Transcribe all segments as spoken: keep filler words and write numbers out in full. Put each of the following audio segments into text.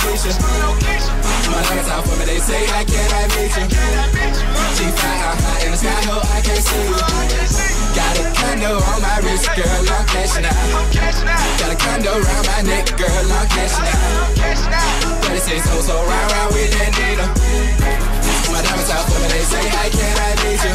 vacation. My niggas out for me, they say I cannot beat you. G five out high in the sky, ho, I can't see you. Got a condo on my wrist, girl, I'm cashing out. Got a condo round my neck, girl, I'm cashing out. thirty-six hoes, so round, round with that needle. My niggas out for me, they say I cannot beat you.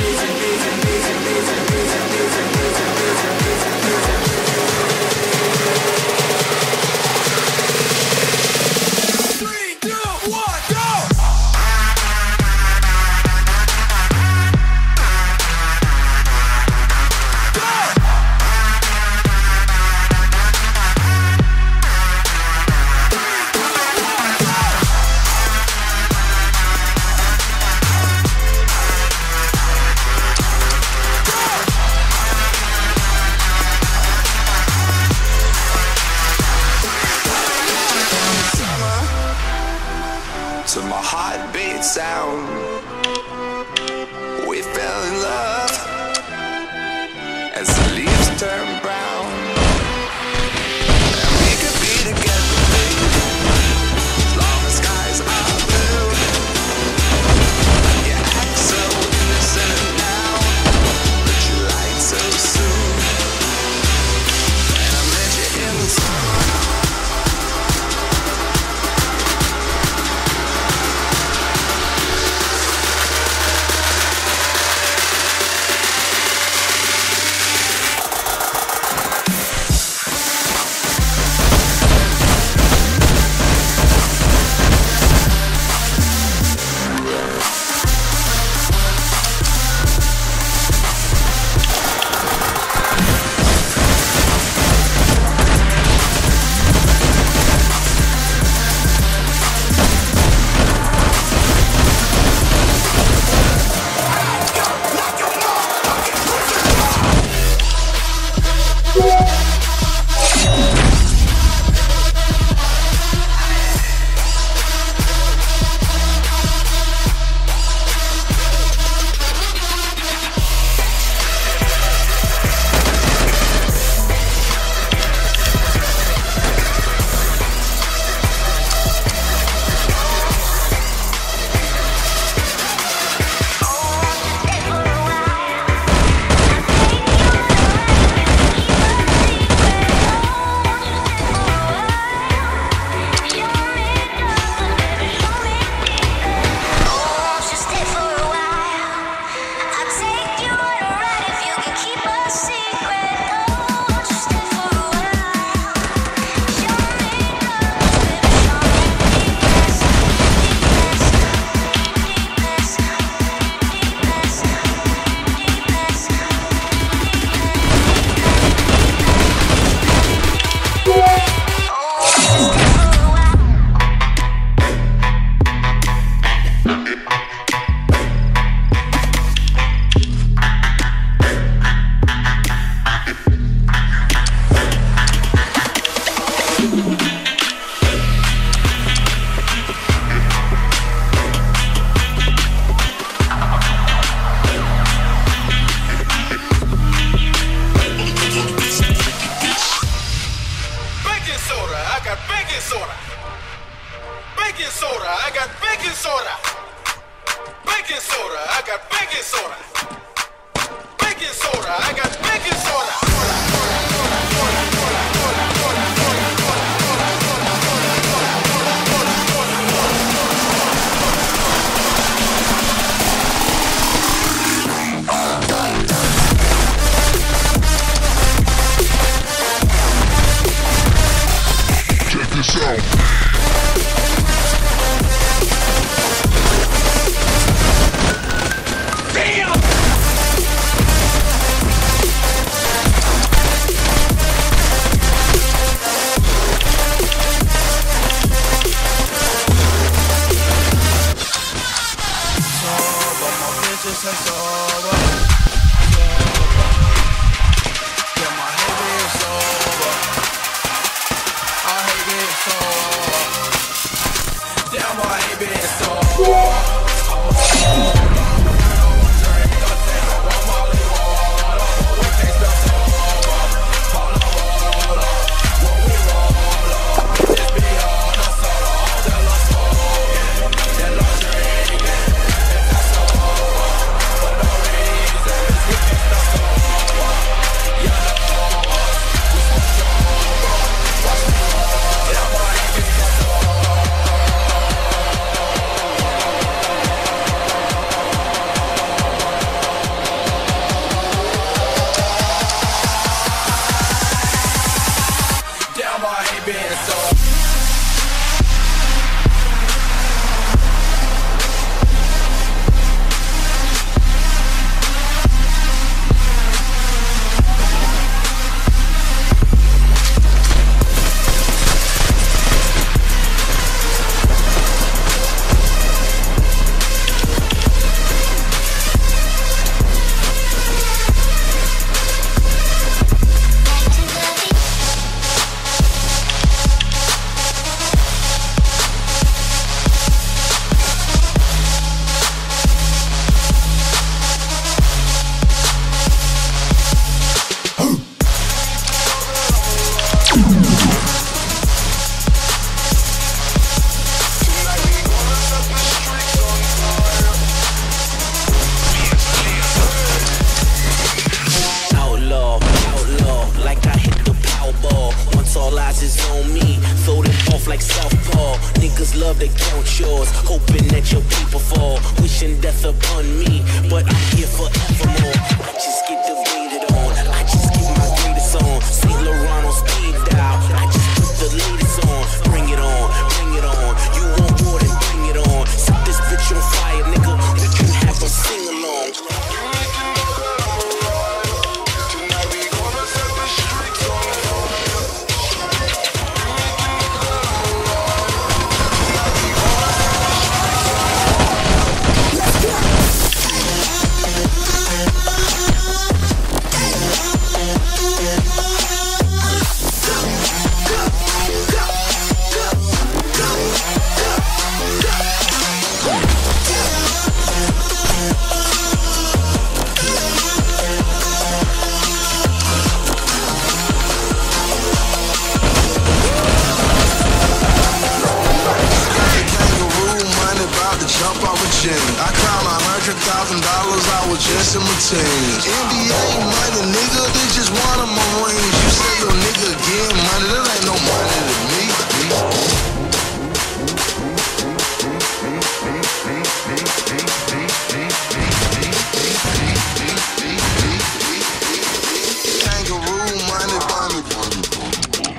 To my heartbeat sound, we fell in love as the leaves turn brown. And we could be together, baby, as long as skies are blue. You act so innocent now, but you lied so soon. And I met you in the summer. We're like Southpaw. Niggas love to count yours, hoping that your people fall, wishing death upon me, but I'm here forevermore. I just get debated on, I just get my greatest on. Saint Laurent on speed dial, I just put the latest on. Bring it on, bring it on, you want more than bring it on. Set this bitch on fire, nigga, we can have a sing-along. N B A money, nigga, they just want them on rings. You say your nigga again, money, that ain't no money to me. Kangaroo money, money,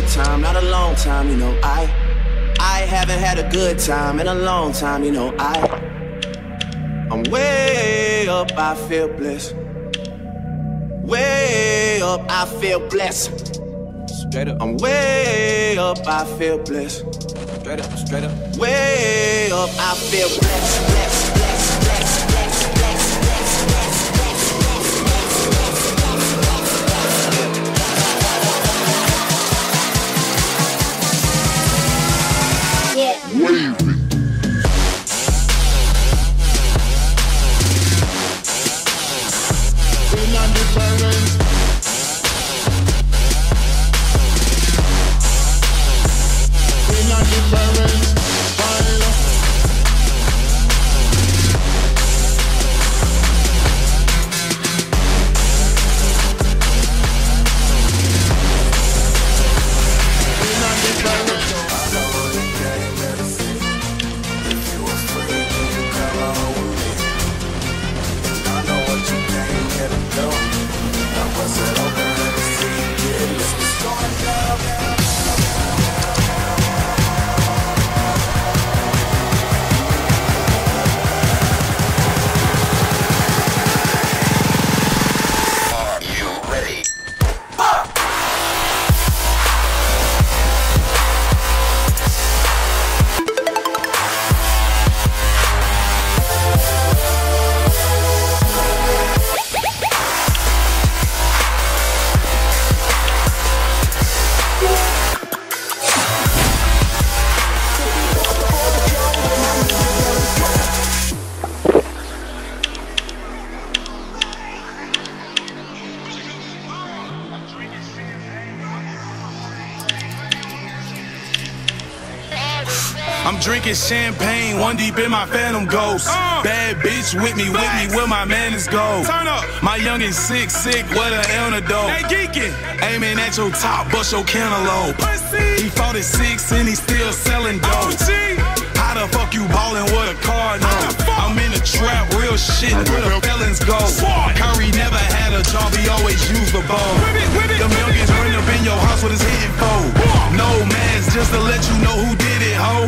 good time, not a long time, you know. I I haven't had a good time in a long time, you know. I I'm way up, I feel blessed. Way up, I feel blessed. Straight up. I'm way up, I feel blessed. Straight up, straight up. Way up, I feel blessed, blessed, blessed, blessed, blessed, blessed, blessed, blessed. Wavy. In on difference. In on difference. Drinking champagne, one deep in my phantom ghost. Uh, Bad bitch with me, with me, where my man is go. Turn up. My youngin' sick, sick, what a antidote. They geekin'. Aiming at your top, bust your cantaloupe. He fought at six and he still selling dope. How the fuck you ballin' with a card on? I'm in a trap, real shit, where the felons go. Curry never had a job, he always used the ball. Them youngins run up in your house with his hitting foe. No man's just to let you know who did it, ho.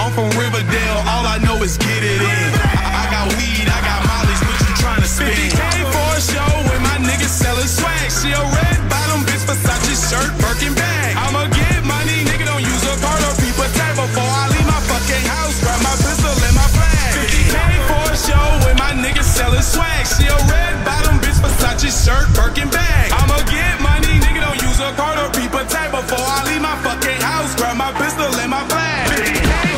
I'm from Riverdale, all I know is get it in. I, I got weed, I got mollies, but you tryna spin. fifty K for a show with my niggas selling swag. She a red bottom bitch, Versace shirt, Birkin bag. I'ma get money, nigga, don't use a card or people tag. Before I leave my fucking house, grab my pistol and my flag. fifty K for a show with my niggas selling swag. She a red bottom bitch, Versace shirt, Birkin bag. I'ma get money, nigga, don't use a card or people tag. Before I leave my fucking house, grab my pistol and my flag. fifty K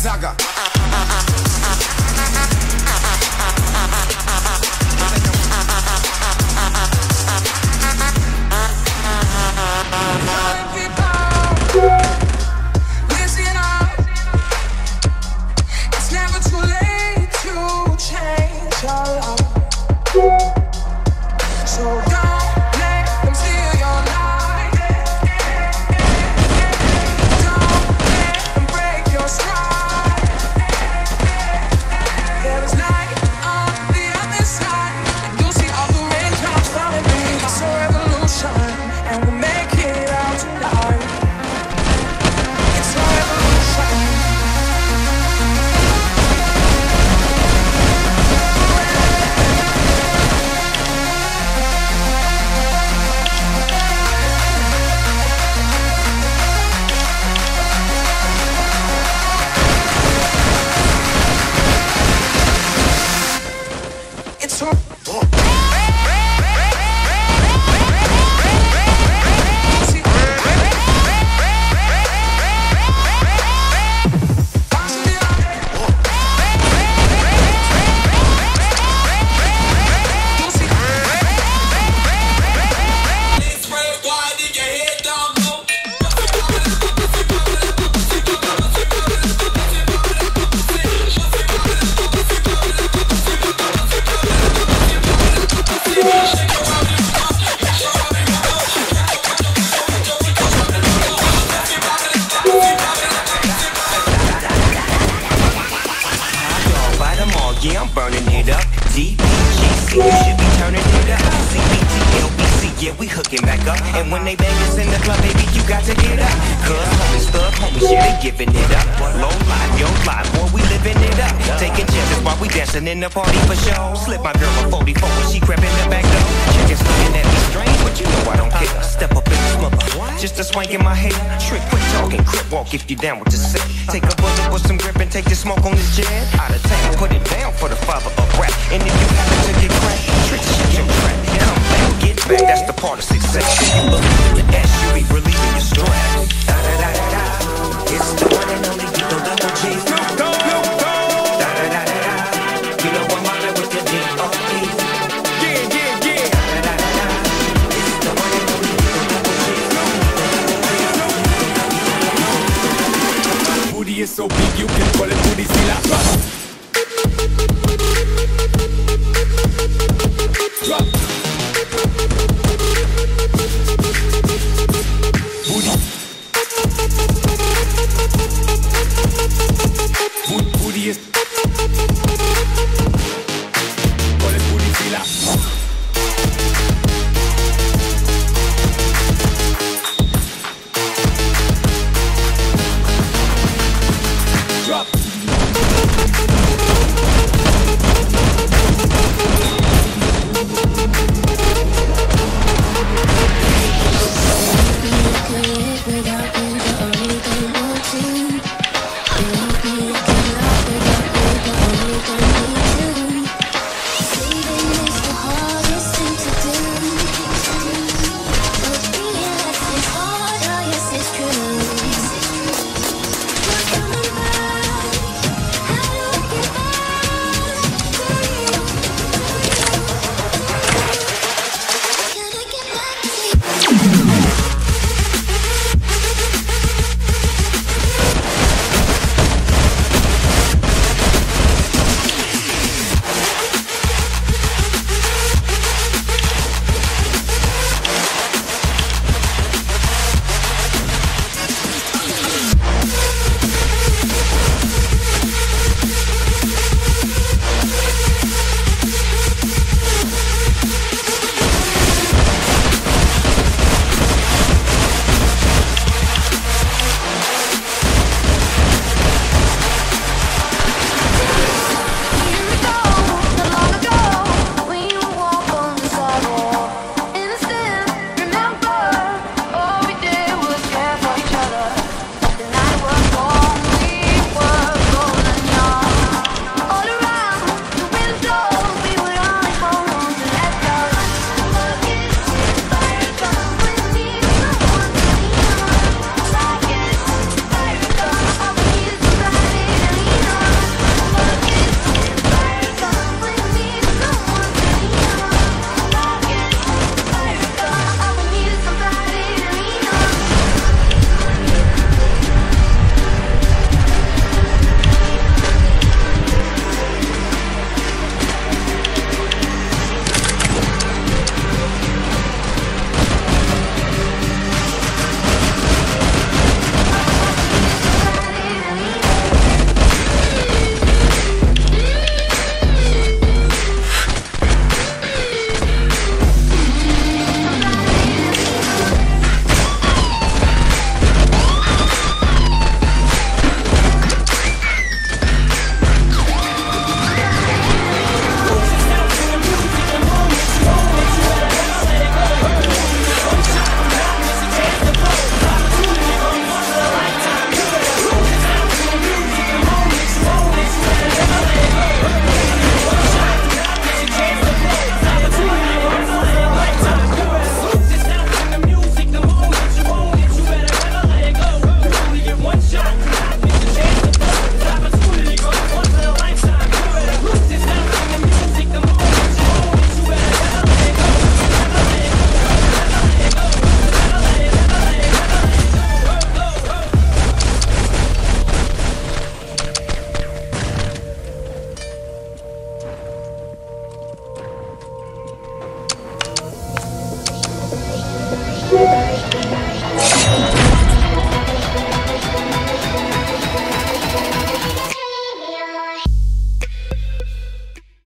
Saga. yeah, I'm burning it up. D B G C, you should be turning it up. C B T L B C, yeah, we hooking back up. And when they bang us in the club, baby, you got to get up. Cuz homies, thug homies, yeah, they giving it up. Low life, yo life, boy, we living it up. Taking chances while we dancing in the party for show. Slip my girl a forty-four when she crept in the back door. Chickens looking at me strange, but you know I don't care. Step up in the smother, just a swank in my head. Trick, quick talking, crip walk if you down with the set. Take a bullet with some grip and take the smoke on this jet. Out of town, put it down for the